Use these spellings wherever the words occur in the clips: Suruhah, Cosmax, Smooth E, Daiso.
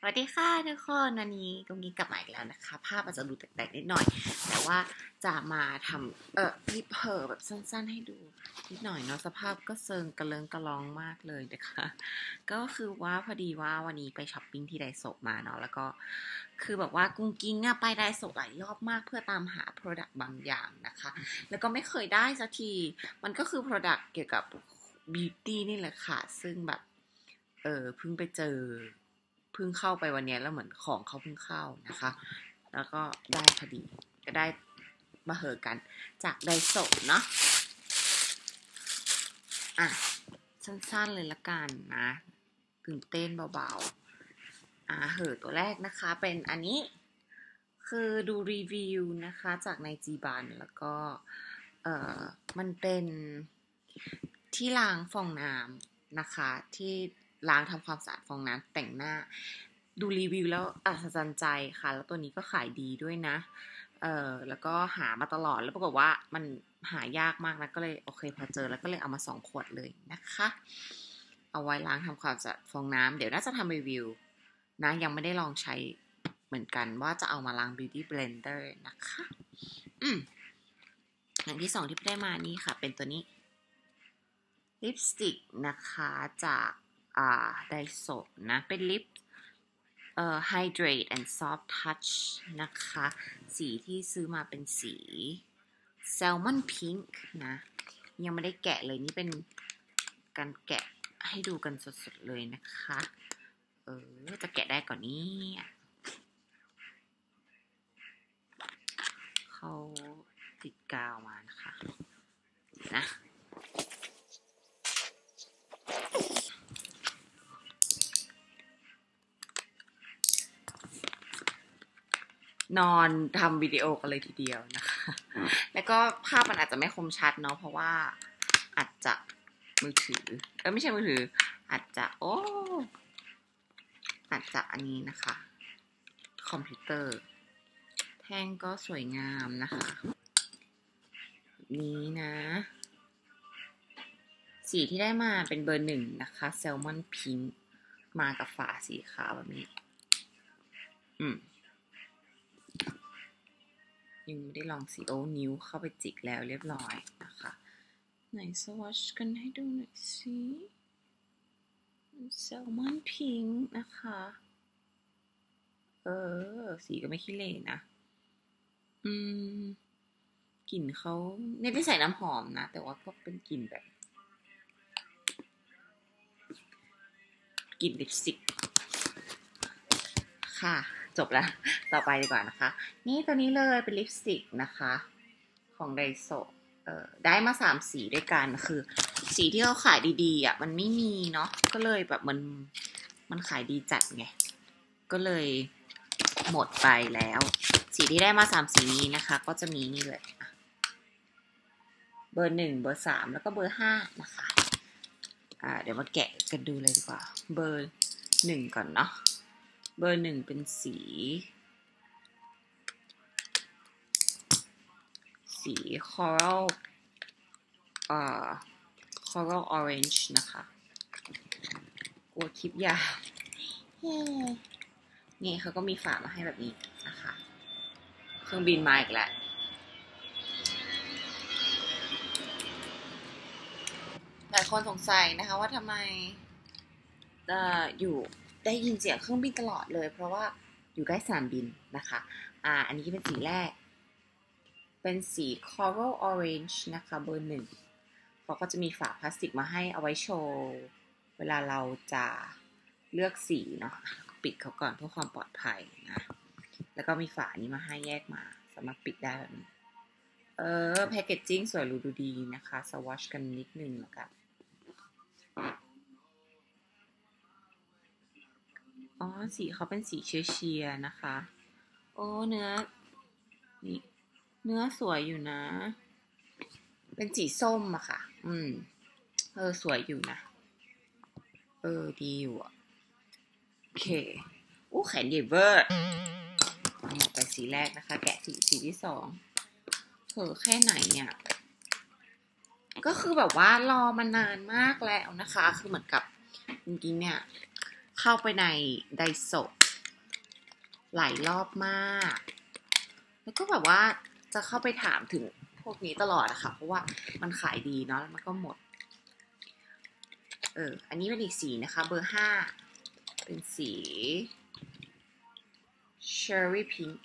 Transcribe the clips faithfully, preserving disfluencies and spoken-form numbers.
สวัสดีค่ะทุกคนวันนี้กงกิงกลับมาอีกแล้วนะคะภาพอาจจะดูแตกๆนิดหน่อยแต่ว่าจะมาทำเอ่อรีเพอร์แบบสั้นๆให้ดูนิดหน่อยเนาะสภาพก็เซิงกระเลิงกระลองมากเลยนะคะก็คือว่าพอดีว่าวันนี้ไปช้อปปิ้งที่ไดโซะมาเนาะแล้วก็คือแบบว่ากงกิงอะไปไดโซะหลายรอบมากเพื่อตามหา product บางอย่างนะคะแล้วก็ไม่เคยได้สักทีมันก็คือ product เกี่ยวกับ beauty นี่แหละค่ะซึ่งแบบเออเพิ่งไปเจอเพิ่งเข้าไปวันนี้แล้วเหมือนของเขาเพิ่งเข้านะคะแล้วก็ได้พอดีก็ได้มาเหอะกันจากไดโซะเนาะอ่ะสั้นๆเลยละกันนะตื่นเต้นเบาๆอ่ะเหอะตัวแรกนะคะเป็นอันนี้คือดูรีวิวนะคะจากในจีบันแล้วก็เอ่อมันเป็นที่ล้างฟองน้ำนะคะที่ล้างทำความสะอาดฟองน้ำแต่งหน้าดูรีวิวแล้วอัศจรรย์ใจค่ะแล้วตัวนี้ก็ขายดีด้วยนะเออแล้วก็หามาตลอดแล้วปรากฏว่ามันหายากมากนะก็เลยโอเคพอเจอแล้วก็เลยเอามาสองขวดเลยนะคะเอาไว้ล้างทำความสะอาดฟองน้ำเดี๋ยวน่าจะทำรีวิวนะยังไม่ได้ลองใช้เหมือนกันว่าจะเอามาล้าง beauty blender นะคะอืมอย่างที่สองที่ได้มานี่ค่ะเป็นตัวนี้ลิปสติกนะคะจากไดโซะนะเป็นลิปเอ่อ hydrate and soft touch นะคะสีที่ซื้อมาเป็นสีแซลมอนพิงค์นะยังไม่ได้แกะเลยนี่เป็นการแกะให้ดูกันสดๆเลยนะคะเออจะแกะได้ก่อนนี้เขาติดกาวมานะคะนะนอนทำวิดีโอกันเลยทีเดียวนะคะแล้วก็ภาพมันอาจจะไม่คมชัดเนาะเพราะว่าอาจจะมือถือเออไม่ใช่มือถืออาจจะโอ้อาจจะอันนี้นะคะคอมพิวเตอร์แท่งก็สวยงามนะคะนี้นะสีที่ได้มาเป็นเบอร์หนึ่งนะคะแซลมอนพิงค์มากับฝาสีขาวแบบนี้อืมยังไม่ได้ลองสีโอนิ้วเข้าไปจิกแล้วเรียบร้อยนะคะไหนสวอชกันให้ดูหน่อยสิแซลมอนพิงค์นะคะเออสีก็ไม่ขี้เล่นะอืมกลิ่นเขาเนี่ยได้ใส่น้ำหอมนะแต่ว่าก็เป็นกลิ่นแบบกลิ่นลิปสติกค่ะจบแล้วต่อไปดีกว่านะคะนี่ตัวนี้เลยเป็นลิปสติกนะคะของไดโซะเอ่อได้มาสามสีด้วยกันคือสีที่เขาขายดีๆอ่ะมันไม่มีเนาะก็เลยแบบมันมันขายดีจัดไงก็เลยหมดไปแล้วสีที่ได้มาสามสีนี้นะคะก็จะมีนี่เลยเบอร์หนึ่งเบอร์สามแล้วก็เบอร์ห้านะคะอ่าเดี๋ยวมาแกะกันดูเลยดีกว่าเบอร์หนึ่งก่อนเนาะเบอร์หนึ่งเป็นสีสีคอรัลเอ่อคอรัลออเรนจ์นะคะกลัวคลิปยาวนี่เขาก็มีฝามาให้แบบนี้นะคะเครื่องบินมาอีกแล้วหลายคนสงสัยนะคะว่าทำไมจะอยู่ได้ยินเสียงเครื่องบินตลอดเลยเพราะว่าอยู่ใกล้สนามบินนะคะอ่าอันนี้เป็นสีแรกเป็นสี Coral Orange นะคะเบอร์หนึ่งเขาก็จะมีฝาพลาสติกมาให้เอาไว้โชว์เวลาเราจะเลือกสีเนาะปิดเขาก่อนเพื่อความปลอดภัยนะแล้วก็มีฝานี้มาให้แยกมาสามารถปิดได้แบบนี้เออแพคเกจจิ้งสวยหรูดูดีนะคะสวอชกันนิดนึงแล้วกันอ๋อสีเขาเป็นสีเชียร์ๆนะคะโอ้เนื้อนี่เนื้อสวยอยู่นะเป็นสีส้มอะค่ะอืมเออสวยอยู่นะเออดีอยู่อะโอเคอู้แขนเดเวอร์ไปสีแรกนะคะแกะสีสีที่สองเผลอแค่ไหนเนี่ยก็คือแบบว่ารอมานานมากแล้วนะคะคือเหมือนกับจริงๆเนี่ยเข้าไปในไดโซะ หลายรอบมากแล้วก็แบบว่าจะเข้าไปถามถึงพวกนี้ตลอดอะค่ะเพราะว่ามันขายดีเนาะแล้วมันก็หมดเอออันนี้เป็นอีกสีนะคะเบอร์ห้าเป็นสี Cherry Pink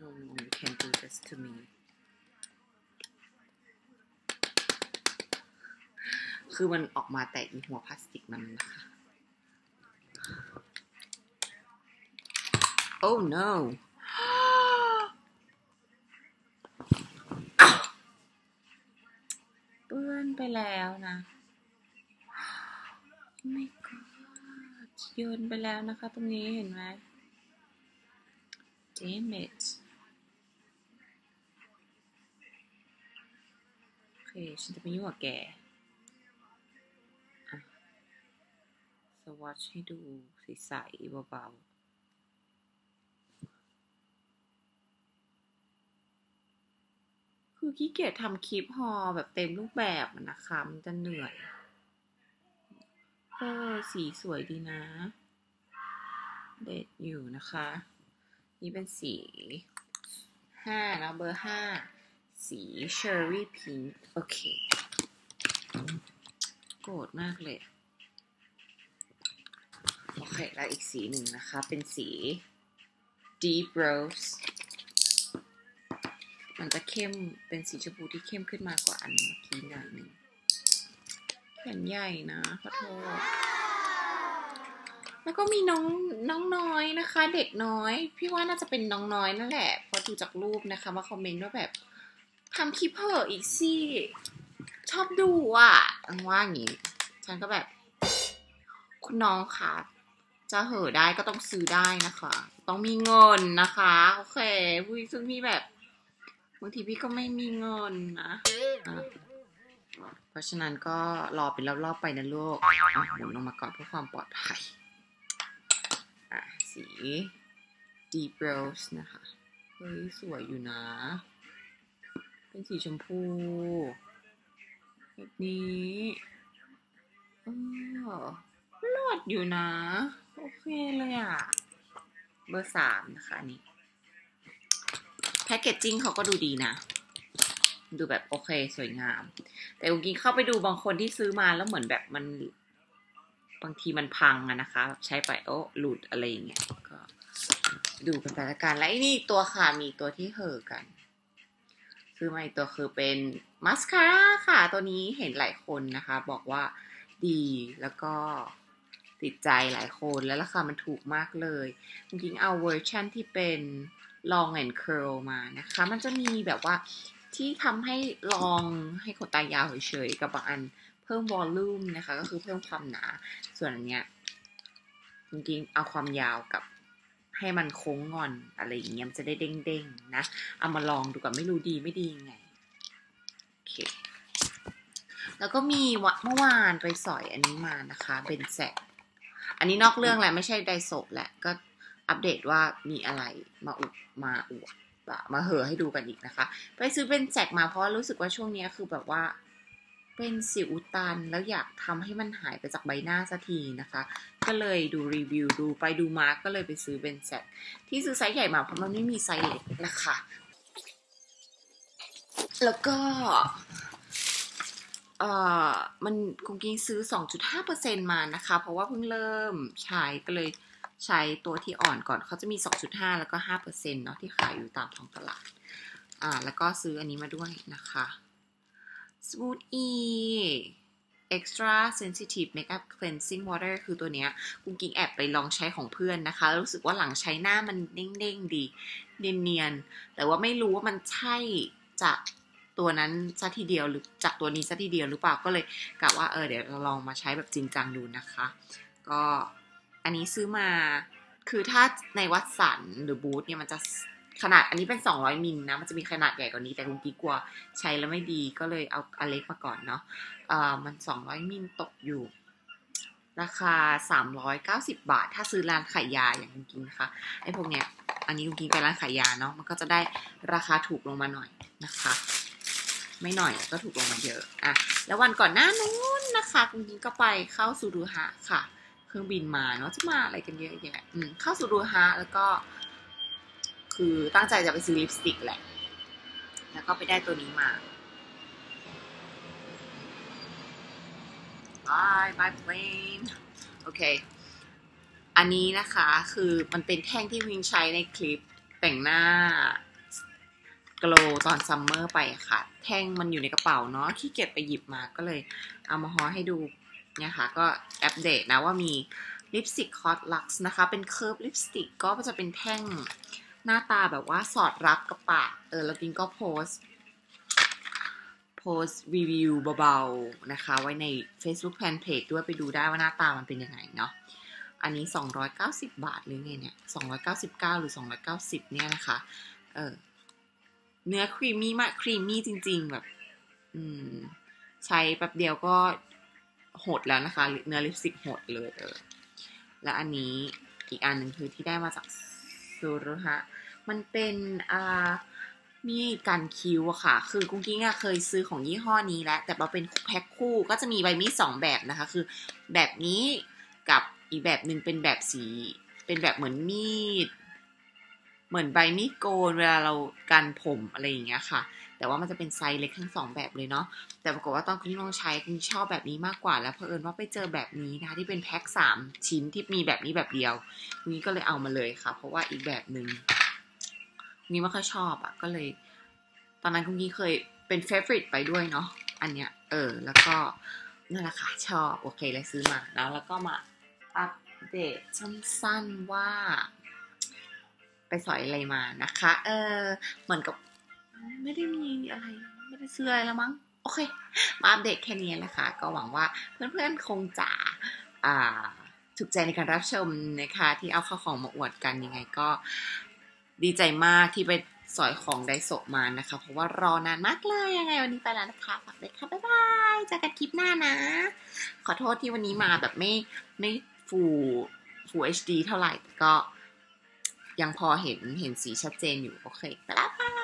No, no, you can't do this to me คือมันออกมาแต่อีหัวพลาสติกมันนะคะ Oh noเปื้อนไปแล้วนะไม่ก็โยนไปแล้วนะคะตรงนี้เห็นไหม Damn it โอเคฉันจะไปยุ่งกับแกอ่ะสวอชให้ดูสีใสเบาๆคือขี้เกียจทำคลิปฮอแบบเต็มรูปแบบนะคะมันจะเหนื่อยเออสีสวยดีนะเด็ดอยู่นะคะนี่เป็นสีห้านะเบอร์ห้าสีเชอร์รี่พิงค์โอเคโกรธมากเลยโอเคแล้วอีกสีหนึ่งนะคะเป็นสี Deep Roseมันจะเข้มเป็นสีชมพูที่เข้มขึ้นมากกว่าอันเมื่อกี้หน่อยหนึ่งแขนใหญ่นะขอโทษแล้วก็มีน้องน้องน้อยนะคะเด็กน้อยพี่ว่าน่าจะเป็นน้องน้อยนั่นแหละพอดูจากรูปนะคะมาคอมเมนต์ว่าแบบทำคลิปเพิ่มอีกสิชอบดูอ่ะว่าอย่างนี้ฉันก็แบบคุณน้องค่ะจะเห่อได้ก็ต้องซื้อได้นะคะต้องมีเงินนะคะโอเควุ้ยซึ่งมีแบบบางทีพี่ก็ไม่มีเงินนะเพราะฉะนั้นก็รอเป็นรอบๆไปนะลูกหมุนลงมาก่อนเพื่อความปลอดภัยสี Deep Rose นะคะเฮ้ยสวยอยู่นะเป็นสีชมพูแบบนี้เออรอดอยู่นะโอเคเลยอ่ะเบอร์สามนะคะนี่แพ็กเกจจิ้งเขาก็ดูดีนะดูแบบโอเคสวยงามแต่จริงๆเข้าไปดูบางคนที่ซื้อมาแล้วเหมือนแบบมันบางทีมันพังอะนะคะใช้ไปโอ้หลุดอะไรอย่างเงี้ยก็ดูเป็นสถานการณ์และนี่ตัวค่ะมีตัวที่เห่อกันซื้อมาอีกตัวคือเป็นมัสคาร่าค่ะตัวนี้เห็นหลายคนนะคะบอกว่าดีแล้วก็ติดใจหลายคนแล้วราคามันถูกมากเลยจริงๆเอาเวอร์ชันที่เป็นlong and curl มานะคะมันจะมีแบบว่าที่ทำให้ลองให้ขนตายาวเฉยๆกับบางอันเพิ่ม volume นะคะก็คือเพิ่มความหนาส่วนอันเนี้ยจริงๆเอาความยาวกับให้มันโค้งงอนอะไรอย่างเงี้ยมันจะได้เด้งๆนะเอามาลองดูก่อนไม่รู้ดีไม่ดียังไงโอเคแล้วก็มีเมื่อวานไปสอยอันนี้มานะคะเป็นแสกอันนี้นอกเรื่องแหละไม่ใช่ไดโซะแหละก็อัปเดตว่ามีอะไรมาอุดมาอวดมาเหอให้ดูกันอีกนะคะไปซื้อเป็นแจกมาเพราะรู้สึกว่าช่วงนี้คือแบบว่าเป็นสิวอุดตันแล้วอยากทำให้มันหายไปจากใบหน้าสักทีนะคะก็เลยดูรีวิวดูไปดูมาก็เลยไปซื้อเป็นแจกที่ซื้อไซส์ใหญ่มาเพราะมันไม่มีไซส์เล็กนะคะแล้วก็เอ่อมันคงกิ้งซื้อ สองจุดห้าเปอร์เซ็นต์ มานะคะเพราะว่าเพิ่งเริ่มใช้ก็เลยใช้ตัวที่อ่อนก่อนเขาจะมี สองจุดห้า แล้วก็ ห้าเปอร์เซ็นต์ เนาะที่ขายอยู่ตามท้องตลาดอ่าแล้วก็ซื้ออันนี้มาด้วยนะคะ Smooth E Extra Sensitive Makeup Cleansing Water คือตัวเนี้ยกุ้งกิ้งแอบไปลองใช้ของเพื่อนนะคะรู้สึกว่าหลังใช้หน้ามันเด้งๆดีเนียนๆแต่ว่าไม่รู้ว่ามันใช่จากตัวนั้นซะทีเดียวหรือจากตัวนี้ซะทีเดียวหรือเปล่าก็เลยกะว่าเออเดี๋ยวเราลองมาใช้แบบจริงจังดูนะคะก็อันนี้ซื้อมาคือถ้าในวัดสันหรือบูธเนี่ยมันจะขนาดอันนี้เป็นสองร้อยมิลนะมันจะมีขนาดใหญ่กว่านี้แต่คุณกี้กลัวใช้แล้วไม่ดีก็เลยเอาอันเล็กมาก่อนเนาะเอ่อมันสองร้อยมิลตกอยู่ราคาสามร้อยเก้าสิบบาทถ้าซื้อร้านขายยาอย่างคุณกี้นะคะไอ้พวกเนี้ยอันนี้คุณกี้ไปร้านขายยาเนาะมันก็จะได้ราคาถูกลงมาหน่อยนะคะ ไม่หน่อยแล้วก็ถูกลงมาเยอะอ่ะแล้ววันก่อนหน้านู้นนะคะคุณยิงก็ไปเข้าสุรุฮะค่ะเครื่องบินมาเนาะจะมาอะไรกันเยอะแยะอืมเข้าสุรุฮะแล้วก็คือตั้งใจจะไปซื้อลิปสติกแหละแล้วก็ไปได้ตัวนี้มาBye bye plane โอเคอันนี้นะคะคือมันเป็นแท่งที่วิงใช้ในคลิปแต่งหน้าโกลตอนซัมเมอร์ไปค่ะแท่งมันอยู่ในกระเป๋าเนาะขี้เกียจไปหยิบมาก็เลยเอามาห่อให้ดูเนี่ยค่ะก็อัปเดตนะว่ามีลิปสติกคอสลักซ์นะคะเป็นเคิร์ฟลิปสติกก็จะเป็นแท่งหน้าตาแบบว่าสอดรับกระปากเออแล้วกินก็โพสโพสรีวิวเบาๆนะคะไว้ใน Facebook Fan Page ด้วยไปดูได้ว่าหน้าตามันเป็นยังไงเนาะอันนี้สองร้อยเก้าสิบบาทหรือไงเนี่ยสองร้อยเก้าสิบเก้าหรือสองร้อยเก้าสิบเนี่ยนะคะเออเนื้อครีมมี่มากครีมมี่จริงๆแบบอืมใช้แป๊บเดียวก็หดแล้วนะคะเนื้อลิปสติกหดเลยเออและอันนี้อีกอันหนึ่งคือที่ได้มาจากซูรุฮะมันเป็นอ่ามีกันคิ้วอะค่ะคือกุ้งกิ้งอะเคยซื้อของยี่ห้อนี้แล้วแต่เราเป็นแพ็คคู่ก็จะมีใบมีดสองแบบนะคะคือแบบนี้กับอีกแบบหนึ่งเป็นแบบสีเป็นแบบเหมือนมีดเหมือนใบมีดโกนเวลาเรากันผมอะไรอย่างเงี้ยค่ะแต่ว่ามันจะเป็นไซส์เล็กทั้งสองแบบเลยเนาะแต่ปรากฏว่าตอนกุ้งลองใช้กุ้งชอบแบบนี้มากกว่าแล้วเผอิญว่าไปเจอแบบนี้นะที่เป็นแพ็คสามชิ้นที่มีแบบนี้แบบเดียวกุ้งก็เลยเอามาเลยค่ะเพราะว่าอีกแบบหนึ่งนี่ไม่ค่อยชอบอ่ะก็เลยตอนนั้นคุณกี้เคยเป็นเฟเวอร์ริตไปด้วยเนาะอันเนี้ยเออแล้วก็นั่นแหละค่ะชอบโอเคเลยซื้อมาแล้วแล้วก็มาอัปเดตสั้นๆว่าไปสอยอะไรมานะคะเออเหมือนกับไม่ได้มีอะไรไม่ได้ซื้ออะไรแล้วมั้งโอเคมาอัปเดตแค่นี้นะคะก็หวังว่าเพื่อนๆคงจะอ่าถูกใจในการรับชมนะคะที่เอาข้าวของมาอวดกันยังไงก็ดีใจมากที่ไปสอยของไดโซะมานะคะเพราะว่ารอนานมากเลยยังไงวันนี้ไปแล้วนะคะฝากด้วยค่ะบ๊ายบายเจอกันคลิปหน้านะขอโทษที่วันนี้มาแบบไม่ไม่ฟูฟูเอชดีเท่าไหร่ก็ยังพอเห็นเห็นสีชัดเจนอยู่โอเคไปแล้วค่ะ